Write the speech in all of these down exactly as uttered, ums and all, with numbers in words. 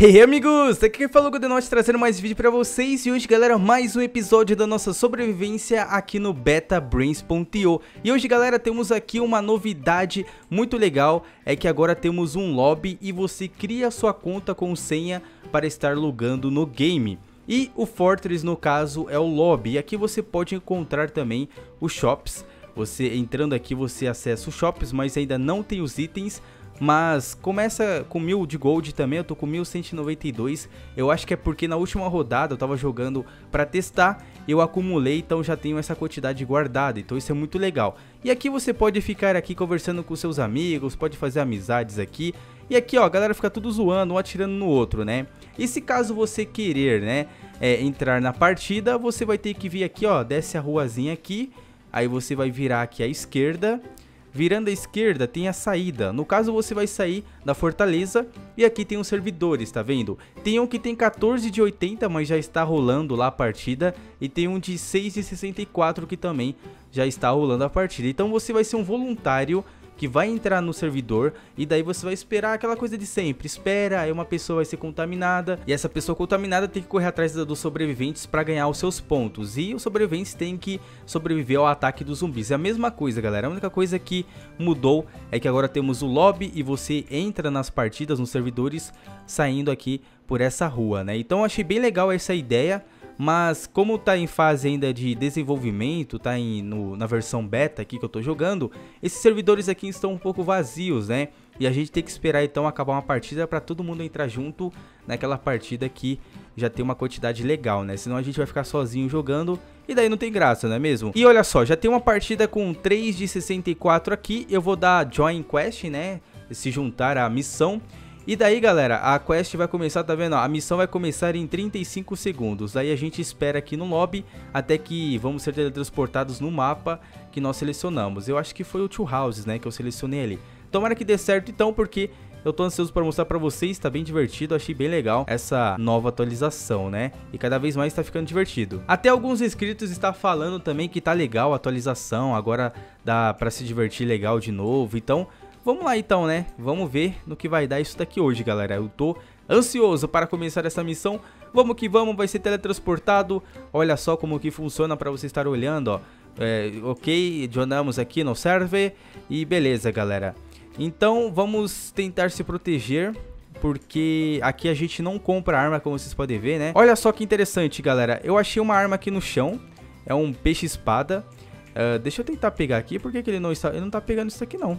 Hey amigos, aqui é o Godenot trazendo mais vídeo pra vocês. E hoje galera, mais um episódio da nossa sobrevivência aqui no Beta Braains ponto i o. E hoje galera, temos aqui uma novidade muito legal. É que agora temos um lobby e você cria sua conta com senha para estar logando no game. E o Fortress no caso é o lobby. E aqui você pode encontrar também os shops. Você entrando aqui você acessa os shops, mas ainda não tem os itens. Mas começa com mil de gold também, eu tô com mil cento e noventa e dois. Eu acho que é porque na última rodada eu tava jogando pra testar, eu acumulei, então já tenho essa quantidade guardada, então isso é muito legal. E aqui você pode ficar aqui conversando com seus amigos, pode fazer amizades aqui. E aqui ó, a galera fica tudo zoando, um atirando no outro, né? E se caso você querer, né, é, entrar na partida, você vai ter que vir aqui ó, desce a ruazinha aqui. Aí você vai virar aqui à esquerda. Virando à esquerda tem a saída, no caso você vai sair da fortaleza e aqui tem os servidores, tá vendo? Tem um que tem quatorze de oitenta, mas já está rolando lá a partida, e tem um de seis de sessenta e quatro que também já está rolando a partida. Então você vai ser um voluntário que vai entrar no servidor e daí você vai esperar aquela coisa de sempre, espera, aí uma pessoa vai ser contaminada e essa pessoa contaminada tem que correr atrás dos sobreviventes para ganhar os seus pontos, e os sobreviventes têm que sobreviver ao ataque dos zumbis. É a mesma coisa galera, a única coisa que mudou é que agora temos o lobby e você entra nas partidas, nos servidores, saindo aqui por essa rua, né? Então achei bem legal essa ideia. Mas como tá em fase ainda de desenvolvimento, tá em, no, na versão beta aqui que eu tô jogando, esses servidores aqui estão um pouco vazios, né? E a gente tem que esperar então acabar uma partida para todo mundo entrar junto naquela partida que já tem uma quantidade legal, né? Senão a gente vai ficar sozinho jogando e daí não tem graça, não é mesmo? E olha só, já tem uma partida com três de sessenta e quatro aqui, eu vou dar Join Quest, né? Se juntar à missão. E daí galera, a quest vai começar, tá vendo? A missão vai começar em trinta e cinco segundos. Aí a gente espera aqui no lobby até que vamos ser teletransportados no mapa que nós selecionamos. Eu acho que foi o Two Houses, né, que eu selecionei ali. Tomara que dê certo então, porque eu tô ansioso pra mostrar pra vocês, tá bem divertido, achei bem legal essa nova atualização, né? E cada vez mais tá ficando divertido. Até alguns inscritos estão falando também que tá legal a atualização, agora dá pra se divertir legal de novo, então... Vamos lá então, né? Vamos ver no que vai dar isso daqui hoje, galera. Eu tô ansioso para começar essa missão. Vamos que vamos, vai ser teletransportado. Olha só como que funciona para você estar olhando, ó. É, ok, adicionamos aqui no server. E beleza, galera. Então, vamos tentar se proteger. Porque aqui a gente não compra arma, como vocês podem ver, né? Olha só que interessante, galera. Eu achei uma arma aqui no chão. É um peixe-espada. Uh, deixa eu tentar pegar aqui. Por que que ele não está... Ele não tá pegando isso aqui, não.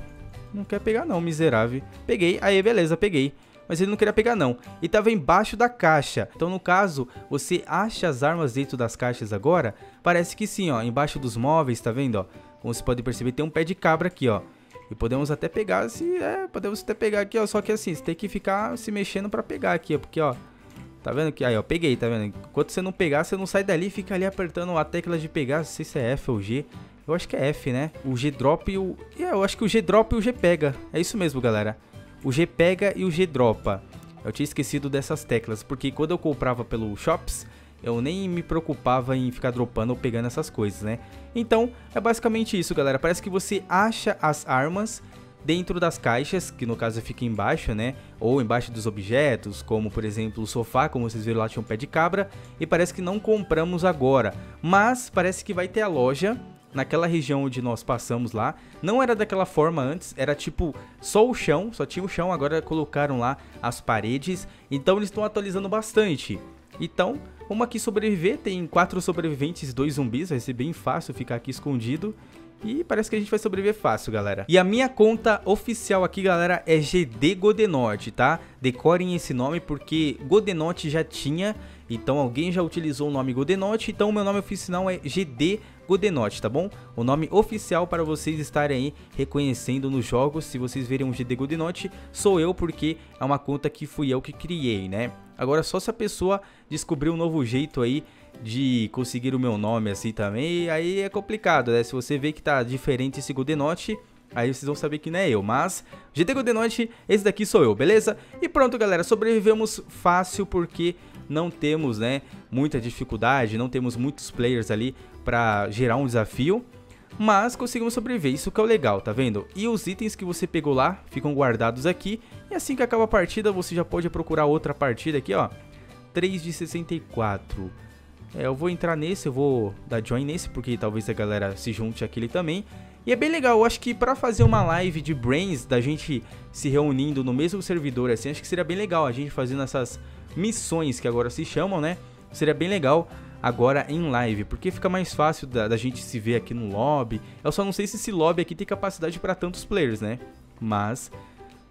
Não quer pegar não, miserável. Peguei, aí beleza, peguei. Mas ele não queria pegar não. E tava embaixo da caixa. Então no caso, você acha as armas dentro das caixas agora? Parece que sim, ó. Embaixo dos móveis, tá vendo, ó? Como você pode perceber, tem um pé de cabra aqui, ó. E podemos até pegar, se... É, podemos até pegar aqui, ó. Só que assim, você tem que ficar se mexendo pra pegar aqui, ó. Porque, ó... Tá vendo que... Aí, ó, peguei, tá vendo? Enquanto você não pegar, você não sai dali e fica ali apertando a tecla de pegar. Não sei se é F ou G. Eu acho que é F, né? O G drop e o... É, eu acho que o G drop e o G pega. É isso mesmo, galera. O G pega e o G dropa. Eu tinha esquecido dessas teclas, porque quando eu comprava pelo Shops, eu nem me preocupava em ficar dropando ou pegando essas coisas, né? Então, é basicamente isso, galera. Parece que você acha as armas... dentro das caixas, que no caso fica embaixo, né? Ou embaixo dos objetos, como por exemplo o sofá, como vocês viram lá tinha um pé de cabra. E parece que não compramos agora, mas parece que vai ter a loja naquela região onde nós passamos lá. Não era daquela forma antes, era tipo só o chão, só tinha o chão, agora colocaram lá as paredes. Então eles estão atualizando bastante. Então, vamos aqui sobreviver, tem quatro sobreviventes e dois zumbis, vai ser bem fácil ficar aqui escondido. E parece que a gente vai sobreviver fácil, galera. E a minha conta oficial aqui, galera, é G D Godenot, tá? Decorem esse nome porque Godenot já tinha, então alguém já utilizou o nome Godenot, então o meu nome oficial é G D Godenot, tá bom? O nome oficial para vocês estarem aí reconhecendo nos jogos, se vocês verem um G D Godenot, sou eu, porque é uma conta que fui eu que criei, né? Agora só se a pessoa descobrir um novo jeito aí de conseguir o meu nome assim também, aí é complicado, né? Se você vê que tá diferente esse Godenot, aí vocês vão saber que não é eu, mas G D Godenot, esse daqui sou eu, beleza? E pronto galera, sobrevivemos fácil porque não temos, né, muita dificuldade, não temos muitos players ali pra gerar um desafio. mas conseguimos sobreviver, isso que é o legal, tá vendo? E os itens que você pegou lá ficam guardados aqui, e assim que acaba a partida você já pode procurar outra partida aqui, ó, três de sessenta e quatro. É, eu vou entrar nesse, eu vou dar join nesse, porque talvez a galera se junte àquele também. E é bem legal, eu acho que pra fazer uma live de Braains, da gente se reunindo no mesmo servidor, assim, acho que seria bem legal a gente fazendo essas missões, que agora se chamam, né? Seria bem legal agora em live, porque fica mais fácil da, da gente se ver aqui no lobby. Eu só não sei se esse lobby aqui tem capacidade pra tantos players, né? Mas...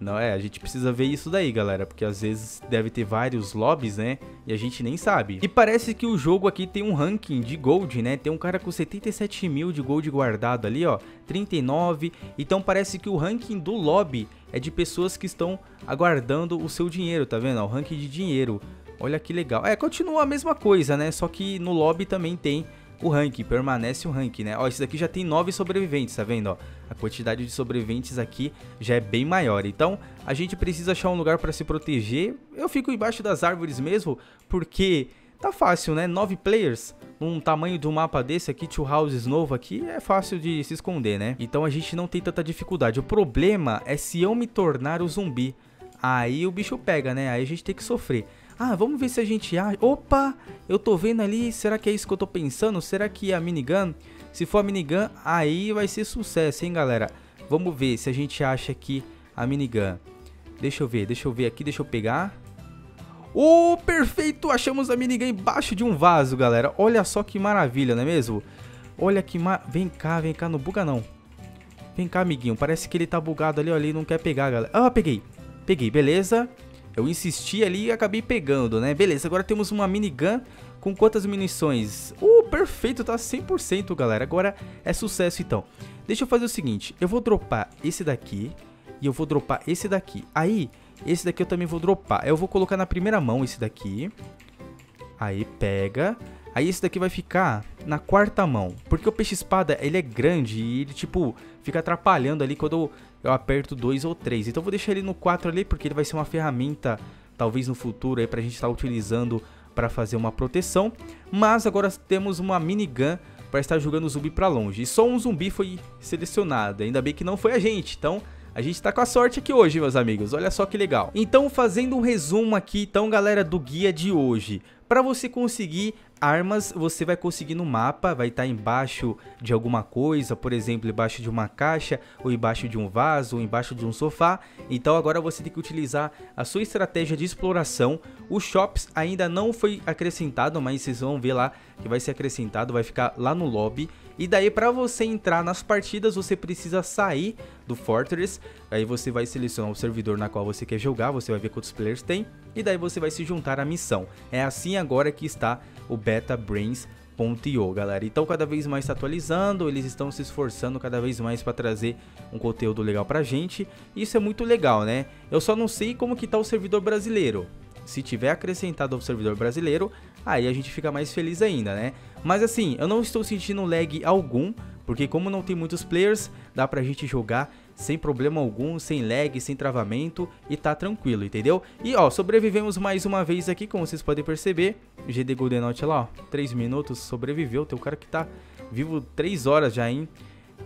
não é, a gente precisa ver isso daí, galera, porque às vezes deve ter vários lobbies, né, e a gente nem sabe. E parece que o jogo aqui tem um ranking de gold, né, tem um cara com setenta e sete mil de gold guardado ali, ó, trinta e nove, então parece que o ranking do lobby é de pessoas que estão aguardando o seu dinheiro, tá vendo, ó, o ranking de dinheiro, olha que legal. É, continua a mesma coisa, né, só que no lobby também tem o ranking, permanece o ranking, né? Ó, esse daqui já tem nove sobreviventes, tá vendo? Ó, a quantidade de sobreviventes aqui já é bem maior. Então, a gente precisa achar um lugar pra se proteger. Eu fico embaixo das árvores mesmo, porque tá fácil, né? Nove players, num tamanho de um mapa desse aqui, Two Houses novo aqui, é fácil de se esconder, né? Então, a gente não tem tanta dificuldade. O problema é se eu me tornar o zumbi. Aí o bicho pega, né? Aí a gente tem que sofrer. Ah, vamos ver se a gente acha... Opa, eu tô vendo ali, será que é isso que eu tô pensando? Será que é a minigun? Se for a minigun, aí vai ser sucesso, hein, galera? Vamos ver se a gente acha aqui a minigun. Deixa eu ver, deixa eu ver aqui, deixa eu pegar. Oh, perfeito, achamos a minigun embaixo de um vaso, galera. Olha só que maravilha, não é mesmo? Olha que mar... Vem cá, vem cá, não buga não. Vem cá, amiguinho, parece que ele tá bugado ali, olha, ele não quer pegar, galera. Ah, peguei, peguei, beleza. Eu insisti ali e acabei pegando, né? Beleza, agora temos uma minigun com quantas munições? Uh, perfeito, tá cem por cento, galera. Agora é sucesso, então. Deixa eu fazer o seguinte, eu vou dropar esse daqui e eu vou dropar esse daqui. Aí, esse daqui eu também vou dropar. Eu vou colocar na primeira mão esse daqui. Aí, pega. Aí, esse daqui vai ficar na quarta mão. Porque o peixe-espada, ele é grande e ele, tipo, fica atrapalhando ali quando eu... eu aperto dois ou três, então eu vou deixar ele no quatro ali, porque ele vai ser uma ferramenta, talvez no futuro, aí pra gente estar utilizando para fazer uma proteção. Mas agora temos uma minigun para estar jogando o zumbi pra longe, e só um zumbi foi selecionado, ainda bem que não foi a gente, então... a gente tá com a sorte aqui hoje, meus amigos, olha só que legal. Então, fazendo um resumo aqui, então, galera, do guia de hoje. Pra você conseguir armas, você vai conseguir no mapa, vai estar embaixo de alguma coisa, por exemplo, embaixo de uma caixa, ou embaixo de um vaso, ou embaixo de um sofá. Então, agora você tem que utilizar a sua estratégia de exploração. Os shops ainda não foi acrescentado, mas vocês vão ver lá que vai ser acrescentado, vai ficar lá no lobby. E daí, pra você entrar nas partidas, você precisa sair do Fortress. Aí você vai selecionar o servidor na qual você quer jogar, você vai ver quantos players tem. E daí você vai se juntar à missão. É assim agora que está o Beta Braains ponto i o, galera. Então, cada vez mais está atualizando, eles estão se esforçando cada vez mais para trazer um conteúdo legal pra gente. Isso é muito legal, né? Eu só não sei como que tá o servidor brasileiro. Se tiver acrescentado ao servidor brasileiro, aí a gente fica mais feliz ainda, né? Mas assim, eu não estou sentindo lag algum, porque como não tem muitos players, dá pra gente jogar sem problema algum, sem lag, sem travamento, e tá tranquilo, entendeu? E ó, sobrevivemos mais uma vez aqui, como vocês podem perceber. G D Godenot lá, ó, três minutos, sobreviveu. Tem um cara que tá vivo três horas já, hein?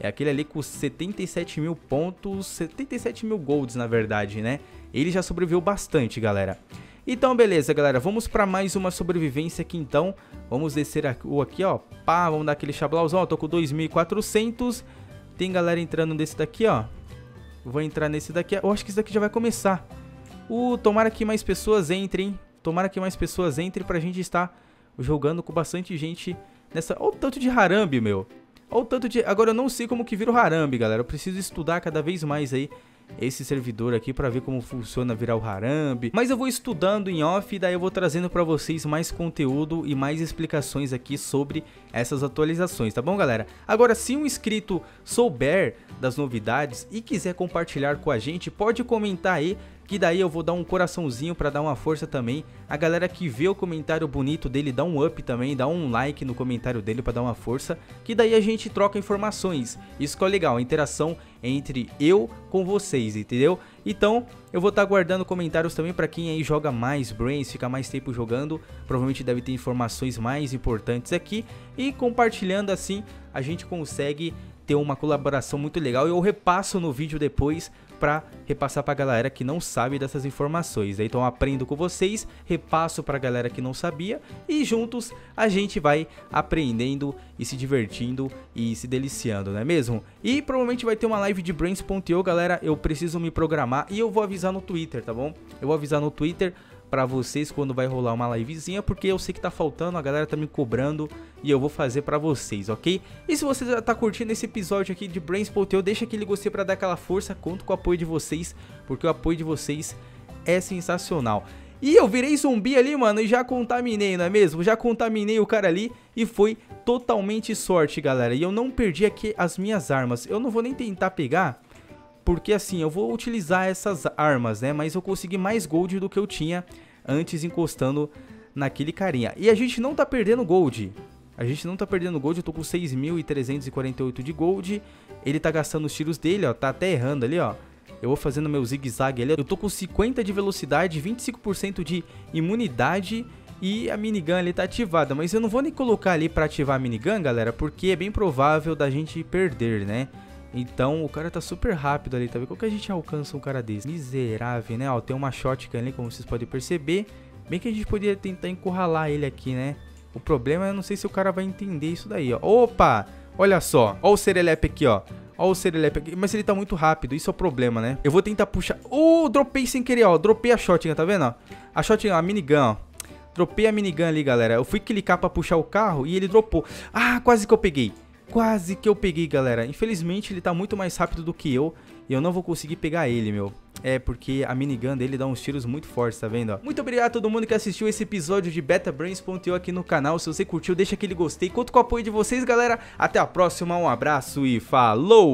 É aquele ali com setenta e sete mil pontos, setenta e sete mil golds na verdade, né? Ele já sobreviveu bastante, galera. Então, beleza, galera, vamos pra mais uma sobrevivência aqui, então. Vamos descer aqui, aqui ó, pá, vamos dar aquele chablauzão, ó, tô com dois mil e quatrocentos. Tem galera entrando nesse daqui, ó. Vou entrar nesse daqui, eu acho que esse daqui já vai começar. Uh, tomara que mais pessoas entrem, hein. Tomara que mais pessoas entrem pra gente estar jogando com bastante gente nessa... Olha o tanto de Harambe, meu. Olha o tanto de... Agora eu não sei como que vira o Harambe, galera. Eu preciso estudar cada vez mais aí esse servidor aqui pra ver como funciona virar o Harambe. Mas eu vou estudando em off e daí eu vou trazendo pra vocês mais conteúdo e mais explicações aqui sobre essas atualizações, tá bom, galera? Agora, se um inscrito souber das novidades e quiser compartilhar com a gente, pode comentar aí, que daí eu vou dar um coraçãozinho pra dar uma força também. A galera que vê o comentário bonito dele, dá um up também, dá um like no comentário dele pra dar uma força, que daí a gente troca informações. Isso que é legal, a interação entre eu com vocês, entendeu? Então, eu vou estar aguardando comentários também pra quem aí joga mais Braains, fica mais tempo jogando. Provavelmente deve ter informações mais importantes aqui. E compartilhando assim, a gente consegue ter uma colaboração muito legal. Eu repasso no vídeo depois para repassar para a galera que não sabe dessas informações. Então eu aprendo com vocês, repasso para a galera que não sabia e juntos a gente vai aprendendo e se divertindo e se deliciando, não é mesmo? E provavelmente vai ter uma live de Braains ponto i o, galera. Eu preciso me programar e eu vou avisar no Twitter, tá bom? Eu vou avisar no Twitter para vocês quando vai rolar uma livezinha, porque eu sei que tá faltando, a galera tá me cobrando e eu vou fazer pra vocês, ok? E se você já tá curtindo esse episódio aqui de Braains ponto i o, deixa aquele gostei pra dar aquela força, conto com o apoio de vocês, porque o apoio de vocês é sensacional. E eu virei zumbi ali, mano, e já contaminei, não é mesmo? Já contaminei o cara ali e foi totalmente sorte, galera. E eu não perdi aqui as minhas armas, eu não vou nem tentar pegar, porque assim, eu vou utilizar essas armas, né? Mas eu consegui mais gold do que eu tinha antes encostando naquele carinha. E a gente não tá perdendo gold. A gente não tá perdendo gold. Eu tô com seis mil trezentos e quarenta e oito de gold. Ele tá gastando os tiros dele, ó. Tá até errando ali, ó. Eu vou fazendo meu zigue-zague ali. Eu tô com cinquenta de velocidade, vinte e cinco por cento de imunidade. E a minigun ali tá ativada. Mas eu não vou nem colocar ali pra ativar a minigun, galera. Porque é bem provável da gente perder, né? Então, o cara tá super rápido ali, tá vendo? Como que a gente alcança um cara desse? Miserável, né? Ó, tem uma shotgun ali, como vocês podem perceber. Bem que a gente poderia tentar encurralar ele aqui, né? O problema é, eu não sei se o cara vai entender isso daí, ó. Opa! Olha só. Ó o serelepe aqui, ó. Ó o serelepe aqui. Mas ele tá muito rápido, isso é o problema, né? Eu vou tentar puxar... Uh, dropei sem querer, ó. Dropei a shotgun, tá vendo, ó? A shotgun, a minigun, ó. Dropei a minigun ali, galera. Eu fui clicar pra puxar o carro e ele dropou. Ah, quase que eu peguei. Quase que eu peguei, galera. Infelizmente, ele tá muito mais rápido do que eu. E eu não vou conseguir pegar ele, meu. É, porque a minigun dele dá uns tiros muito fortes, tá vendo? Ó? Muito obrigado a todo mundo que assistiu esse episódio de Beta Braains ponto i o aqui no canal. Se você curtiu, deixa aquele gostei. Conto com o apoio de vocês, galera. Até a próxima, um abraço e falou!